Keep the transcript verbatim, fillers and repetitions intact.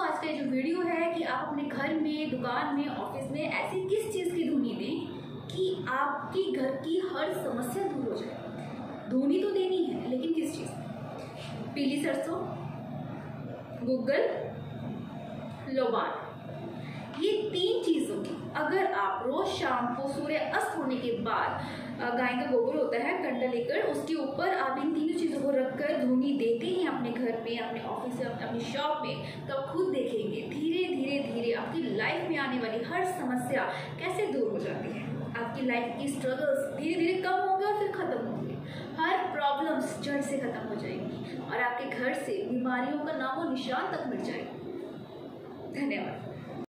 दोस्तों आज का जो वीडियो है कि आप अपने घर में, दुकान में, ऑफिस में ऐसी किस चीज़ की धुनी दें कि आपकी घर की हर समस्या दूर हो जाए। धुनी तो देनी है, लेकिन किस चीज़? पीली सरसों, गुग्गल, लोबान, ये तीन चीज़ों की अगर आप रोज शाम को सूर्य अस्त होने के बाद गाय का गोबर होता है कंडा लेकर, उसके ऊपर आप इन तीनों चीज़ों को रखकर धूनी देते हैं अपने घर में, अपने ऑफिस में, अपनी शॉप में, तो आप खुद देखेंगे धीरे धीरे धीरे आपकी लाइफ में आने वाली हर समस्या कैसे दूर हो जाती है। आपकी लाइफ की स्ट्रगल्स धीरे धीरे कम होंगे और फिर ख़त्म होंगे। हर प्रॉब्लम्स जड़ से ख़त्म हो जाएंगी और आपके घर से बीमारियों का नामो निशान तक मिट जाएगी। धन्यवाद।